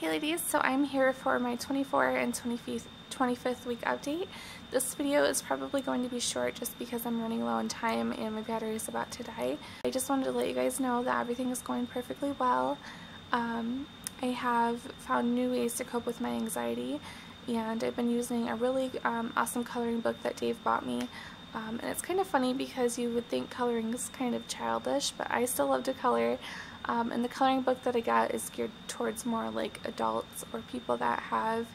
Hey ladies, so I'm here for my 24 and 25th week update. This video is probably going to be short just because I'm running low on time and my battery is about to die. I just wanted to let you guys know that everything is going perfectly well. I have found new ways to cope with my anxiety, and I've been using a really awesome coloring book that Dave bought me. And it's kind of funny because you would think coloring is kind of childish, but I still love to color. And the coloring book that I got is geared towards more like adults or people that have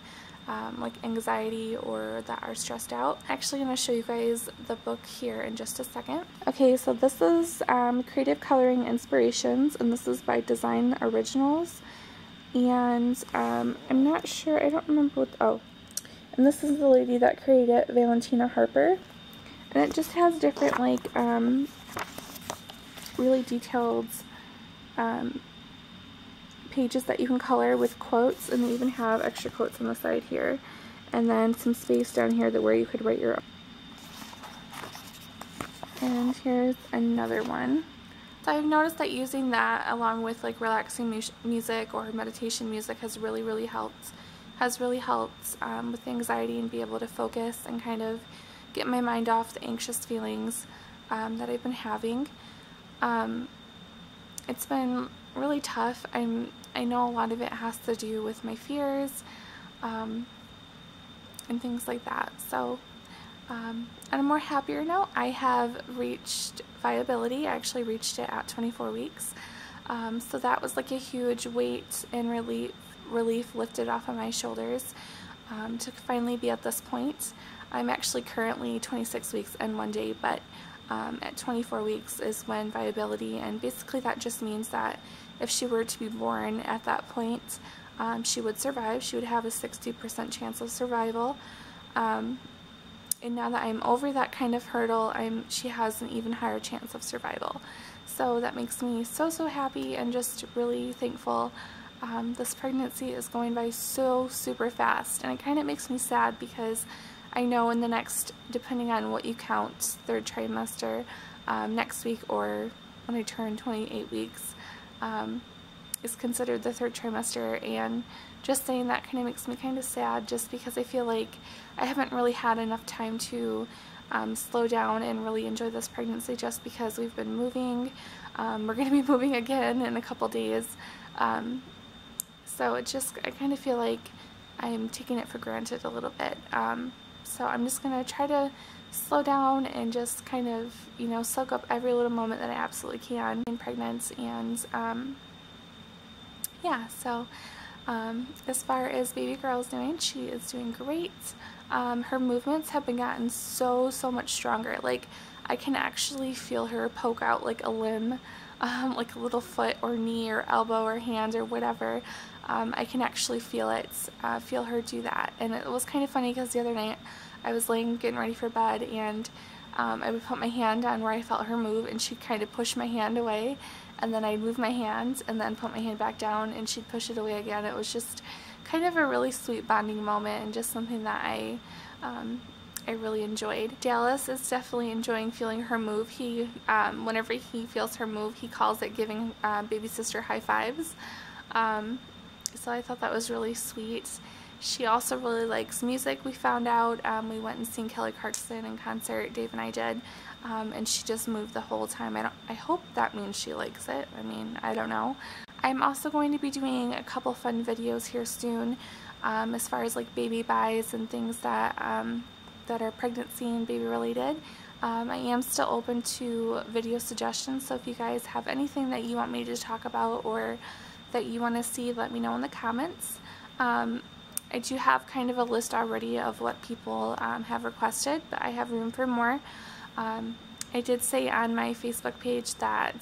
like anxiety or that are stressed out. I'm actually going to show you guys the book here in just a second. Okay, so this is Creative Coloring Inspirations, and this is by Design Originals. And I'm not sure, I don't remember what, and this is the lady that created it, Valentina Harper. And it just has different, like, really detailed pages that you can color with quotes, and they even have extra quotes on the side here, and then some space down here that where you could write your own. And here's another one. So I've noticed that using that along with like relaxing music or meditation music has really helped. Has really helped with anxiety and be able to focus and kind of get my mind off the anxious feelings that I've been having. It's been really tough. I know a lot of it has to do with my fears and things like that. So on a more happier note, I have reached viability. I actually reached it at 24 weeks. So that was like a huge weight and relief lifted off of my shoulders to finally be at this point. I'm actually currently 26 weeks and 1 day, but at 24 weeks is when viability, and basically that just means that if she were to be born at that point, she would survive. She would have a 60% chance of survival. And now that I'm over that kind of hurdle, she has an even higher chance of survival. So that makes me so happy and just really thankful. This pregnancy is going by so super fast, and it kind of makes me sad because I know in the next, depending on what you count, third trimester, next week or when I turn 28 weeks, is considered the third trimester, and just saying that kind of makes me kind of sad just because I feel like I haven't really had enough time to slow down and really enjoy this pregnancy just because we've been moving. We're going to be moving again in a couple days, so it just, I kind of feel like I'm taking it for granted a little bit. So I'm just going to try to slow down and just kind of, you know, soak up every little moment that I absolutely can being pregnant. And yeah, so as far as baby girl's doing, she is doing great. Her movements have been gotten so much stronger. Like, I can actually feel her poke out like a limb, like a little foot or knee or elbow or hand or whatever. I can actually feel it, feel her do that. And it was kind of funny because the other night I was laying getting ready for bed, and I would put my hand on where I felt her move, and she'd kind of push my hand away, and then I'd move my hand and then put my hand back down and she'd push it away again. It was just kind of a really sweet bonding moment, and just something that I really enjoyed. Dallas is definitely enjoying feeling her move. He, whenever he feels her move, he calls it giving baby sister high fives. So I thought that was really sweet. She also really likes music, we found out. We went and seen Kelly Clarkson in concert, Dave and I did, and she just moved the whole time. I hope that means she likes it. I mean, I don't know. I'm also going to be doing a couple fun videos here soon, as far as like baby buys and things that are pregnancy and baby related. I am still open to video suggestions, so if you guys have anything that you want me to talk about or that you want to see, let me know in the comments. I do have kind of a list already of what people have requested, but I have room for more. I did say on my Facebook page that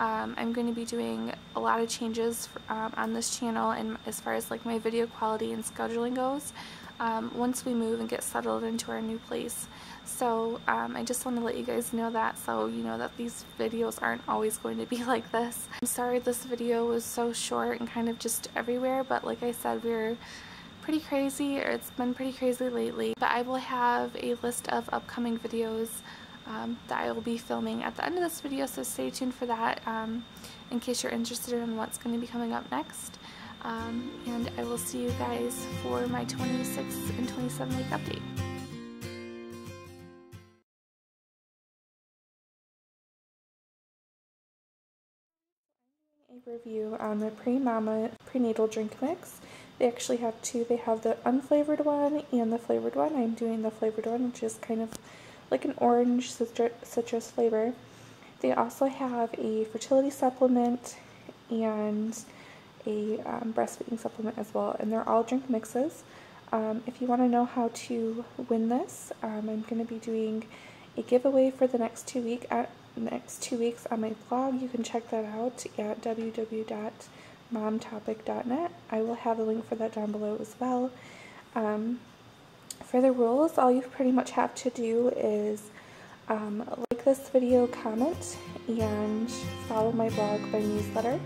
I'm going to be doing a lot of changes on this channel, and as far as like my video quality and scheduling goes, once we move and get settled into our new place. So I just want to let you guys know that, so you know that these videos aren't always going to be like this. I'm sorry this video was so short and kind of just everywhere, but like I said, we're pretty crazy, or it's been pretty crazy lately. But I will have a list of upcoming videos that I will be filming at the end of this video, so stay tuned for that in case you're interested in what's going to be coming up next. and I will see you guys for my 26 and 27 week update. Review on the Premama prenatal drink mix. They actually have two. They have the unflavored one and the flavored one. I'm doing the flavored one, which is kind of like an orange citrus flavor. They also have a fertility supplement and a breastfeeding supplement as well, and they're all drink mixes. If you want to know how to win this, I'm going to be doing a giveaway for the next two weeks on my blog. You can check that out at www.momtopic.net. I will have a link for that down below as well. For the rules, all you pretty much have to do is like this video, comment, and follow my blog by newsletter.